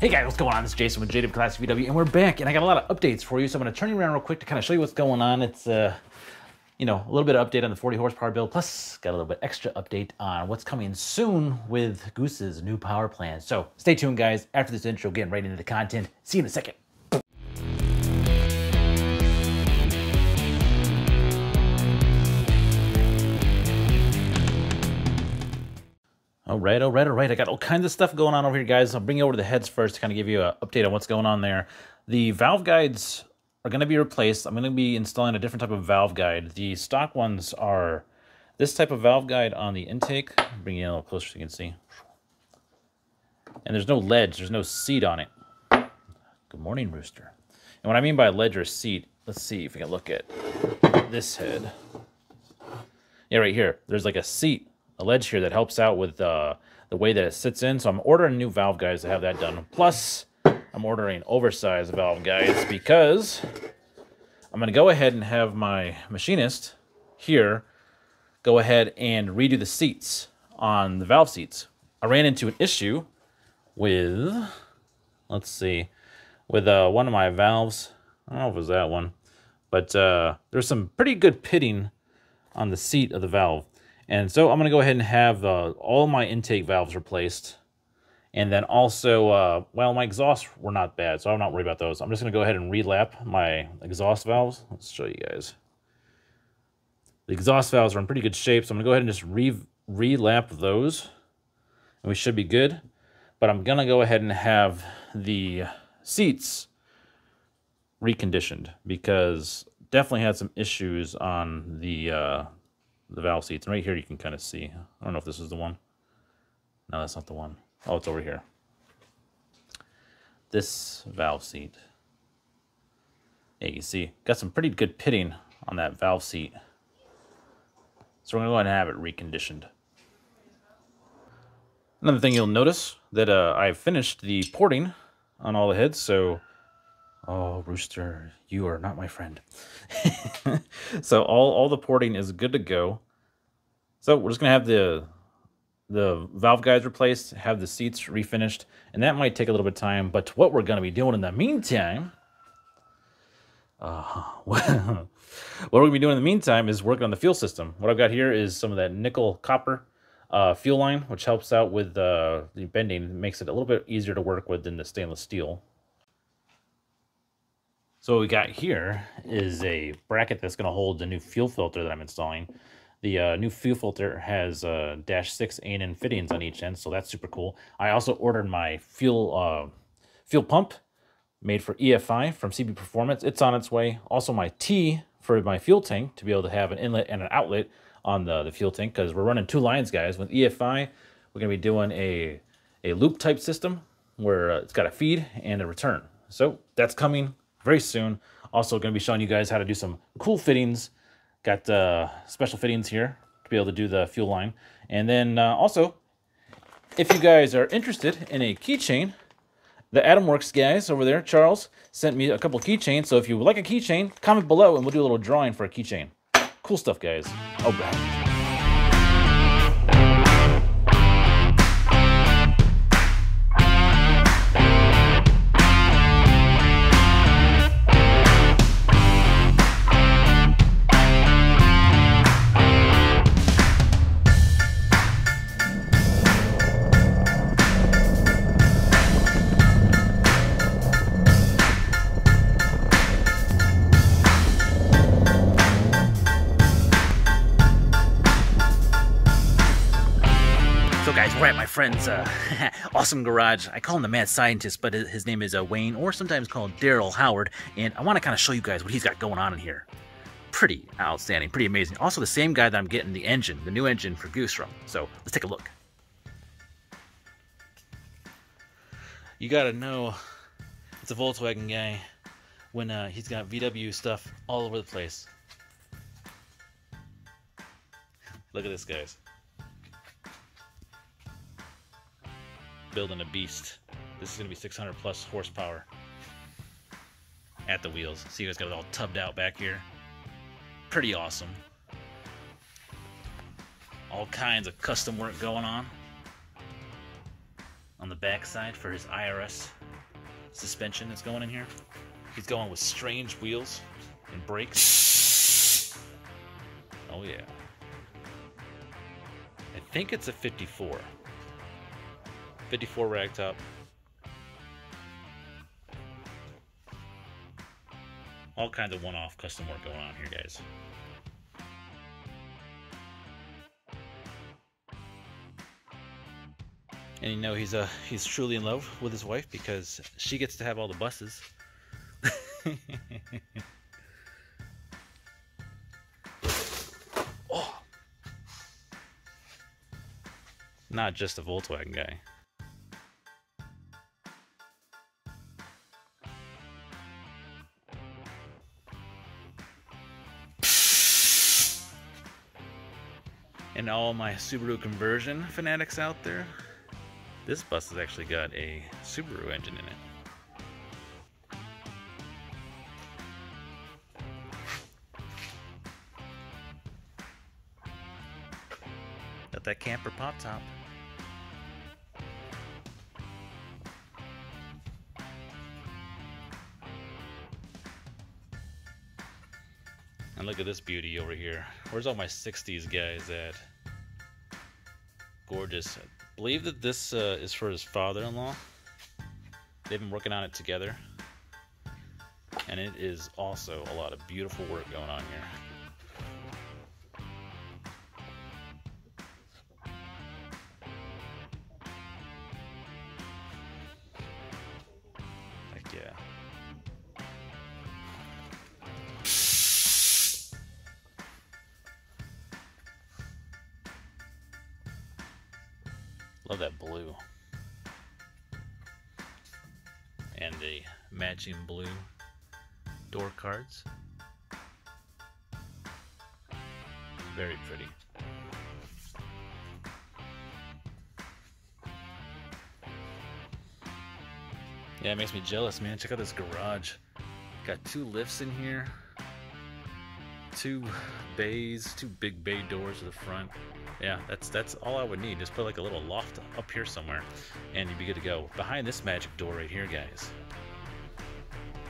Hey guys, what's going on? This is Jason with JW Classic VW, and we're back, and I got a lot of updates for you, so I'm going to turn you around real quick to kind of show you what's going on. It's, you know, a little bit of update on the 40 horsepower build, plus got a little bit extra update on what's coming soon with Goose's new power plan. So stay tuned, guys. After this intro, getting right into the content. See you in a second. All right. I got all kinds of stuff going on over here, guys. I'll bring you over to the heads first to kind of give you an update on what's going on there. The valve guides are going to be replaced. I'm going to be installing a different type of valve guide. The stock ones are this type of valve guide on the intake. Bring you in a little closer so you can see. And there's no ledge. There's no seat on it. Good morning, Rooster. And what I mean by ledge or seat, let's see if we can look at this head. Yeah, right here. There's like a seat. A ledge here that helps out with the way that it sits in. So I'm ordering new valve guides to have that done. Plus, I'm ordering oversized valve guides because I'm going to go ahead and have my machinist here go ahead and redo the seats on the valve seats. I ran into an issue with, let's see, with one of my valves. I don't know if it was that one, but there's some pretty good pitting on the seat of the valve. And so I'm going to go ahead and have all my intake valves replaced. And then also, well, my exhausts were not bad, so I'm not worried about those. I'm just going to go ahead and relap my exhaust valves. Let's show you guys. The exhaust valves are in pretty good shape, so I'm going to go ahead and just relap those. And we should be good. But I'm going to go ahead and have the seats reconditioned because definitely had some issues on the valve seats. And right here you can kind of see, I don't know if this is the one. No, that's not the one. Oh, it's over here. This valve seat. Yeah, you can see, got some pretty good pitting on that valve seat. So we're going to go ahead and have it reconditioned. Another thing you'll notice that I've finished the porting on all the heads, so... Oh, Rooster, you are not my friend. So all the porting is good to go. So we're just going to have the valve guides replaced, have the seats refinished, and that might take a little bit of time. But what we're going to be doing in the meantime... what we're going to be doing in the meantime is working on the fuel system. What I've got here is some of that nickel copper fuel line, which helps out with the bending. It makes it a little bit easier to work with than the stainless steel. So what we got here is a bracket that's going to hold the new fuel filter that I'm installing. The new fuel filter has -6 A&N fittings on each end, so that's super cool. I also ordered my fuel pump made for EFI from CB Performance. It's on its way. Also my T for my fuel tank to be able to have an inlet and an outlet on the fuel tank, because we're running two lines, guys. With EFI, we're going to be doing a loop type system where it's got a feed and a return. So that's coming very soon. Also going to be showing you guys how to do some cool fittings. Got special fittings here to be able to do the fuel line. And then also, if you guys are interested in a keychain, the Atomworks guys over there, Charles, sent me a couple keychains. So if you would like a keychain, comment below and we'll do a little drawing for a keychain. Cool stuff, guys. Oh, wow. Friend's awesome garage. I call him the mad scientist, but his name is Wayne, or sometimes called Darryl Howard, and I want to kind of show you guys what he's got going on in here. Pretty outstanding, pretty amazing. Also the same guy that I'm getting the engine, the new engine for Goose from. So let's take a look. You gotta know it's a Volkswagen guy when he's got VW stuff all over the place. Look at this, guys. Building a beast. This is gonna be 600 plus horsepower at the wheels. See, you guys got it all tubbed out back here. Pretty awesome. All kinds of custom work going on the backside for his IRS suspension that's going in here. He's going with strange wheels and brakes. Oh yeah. I think it's a 54. 54 ragtop. All kinds of one-off custom work going on here, guys. And you know he's truly in love with his wife because she gets to have all the buses. Oh. Not just a Volkswagen guy. And all my Subaru conversion fanatics out there, this bus has actually got a Subaru engine in it. Got that camper pop top. And look at this beauty over here. Where's all my 60s guys at? Gorgeous. I believe that this is for his father-in-law. They've been working on it together. And it is also a lot of beautiful work going on here. Heck yeah. Love that blue. And the matching blue door cards. Very pretty. Yeah, it makes me jealous, man. Check out this garage. Got two lifts in here. Two bays, two big bay doors to the front. Yeah, that's all I would need. Just put like a little loft up here somewhere and you'd be good to go. Behind this magic door right here, guys,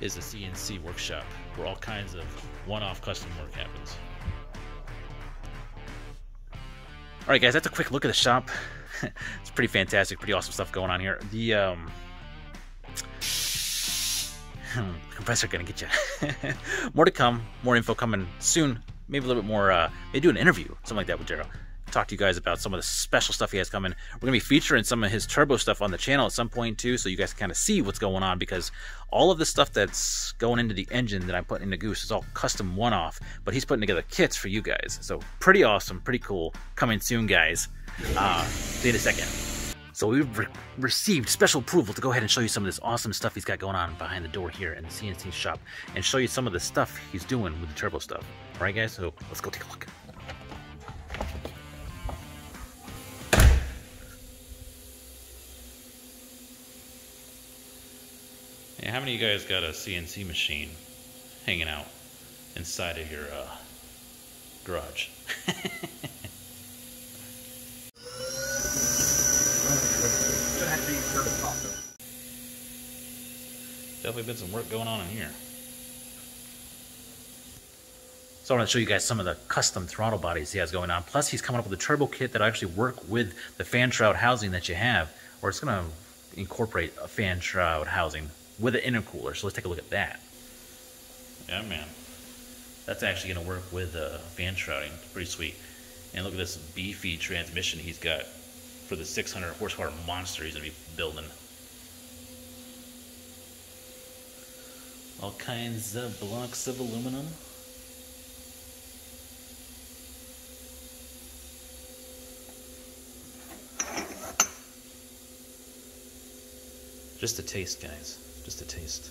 is the CNC workshop where all kinds of one-off custom work happens. All right, guys, that's a quick look at the shop. It's pretty fantastic, pretty awesome stuff going on here. The compressor gonna get you. More to come, more info coming soon. maybe a little bit more, maybe do an interview, something like that with Gerald. Talk to you guys about some of the special stuff he has coming. We're gonna be featuring some of his turbo stuff on the channel at some point too, so you guys can kind of see what's going on, because all of the stuff that's going into the engine that I'm putting into Goose is all custom one-off, but he's putting together kits for you guys. So pretty awesome, pretty cool, coming soon, guys. See you in a second. So we've received special approval to go ahead and show you some of this awesome stuff he's got going on behind the door here in the CNC shop, and show you some of the stuff he's doing with the turbo stuff. All right, guys, so let's go take a look. Hey, how many of you guys got a CNC machine hanging out inside of your garage? Definitely been some work going on in here. So I want to show you guys some of the custom throttle bodies he has going on. Plus he's coming up with a turbo kit that'll actually work with the fan shroud housing that you have, or it's going to incorporate a fan shroud housing with an intercooler. So let's take a look at that. Yeah, man, that's actually going to work with fan shrouding. Pretty sweet. And look at this beefy transmission he's got for the 600 horsepower monster he's going to be building. All kinds of blocks of aluminum. Just a taste, guys. Just a taste.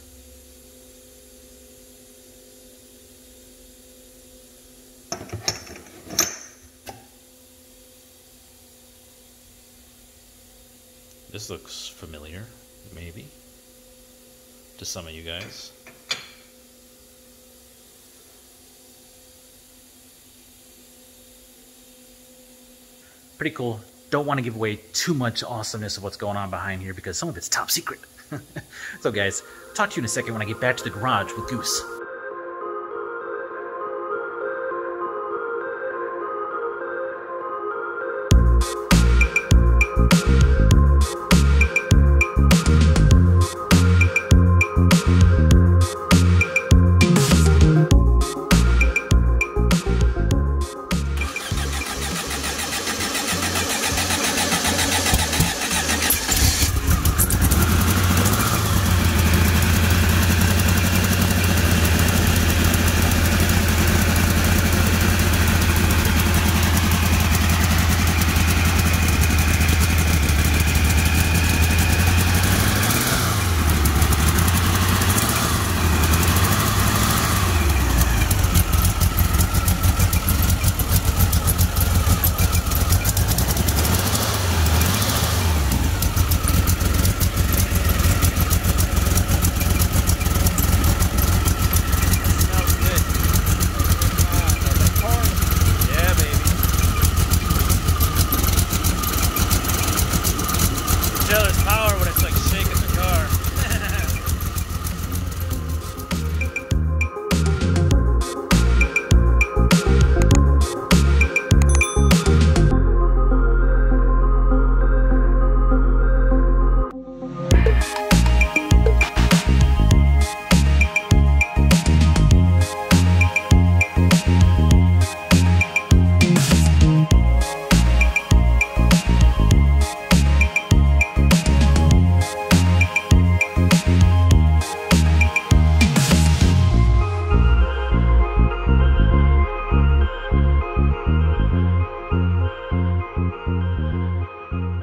This looks familiar, maybe, to some of you guys. Pretty cool. Don't want to give away too much awesomeness of what's going on behind here, because some of it's top secret. So guys, talk to you in a second when I get back to the garage with Goose.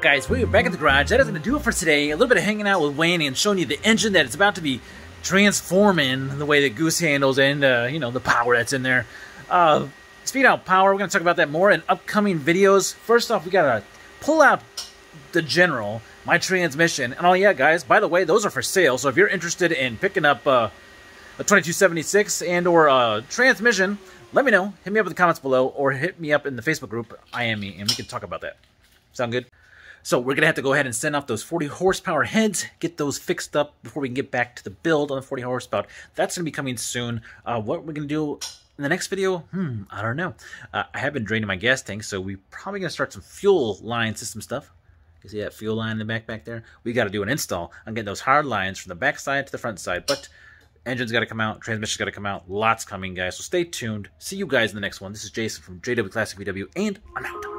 Guys, we're back at the garage. That is going to do it for today. A little bit of hanging out with Wayne and showing you the engine that it's about to be transforming, the way that Goose handles, and you know, the power that's in there. Speed out power, we're going to talk about that more in upcoming videos. First off, we got to pull out the General, my transmission. And oh yeah, guys, by the way, those are for sale. So if you're interested in picking up a 2276 and or a transmission, let me know. Hit me up in the comments below, or hit me up in the Facebook group, IME, and we can talk about that. Sound good? So we're going to have to go ahead and send off those 40 horsepower heads, get those fixed up before we can get back to the build on the 40 horsepower. That's going to be coming soon. What we're going to do in the next video, I don't know. I have been draining my gas tank, so we're probably going to start some fuel line system stuff. You see that fuel line in the back there? We got to do an install on getting those hard lines from the back side to the front side. But Engine's got to come out. Transmission's got to come out. Lots coming, guys. So stay tuned. See you guys in the next one. This is Jason from JW Classic VW, and I'm out.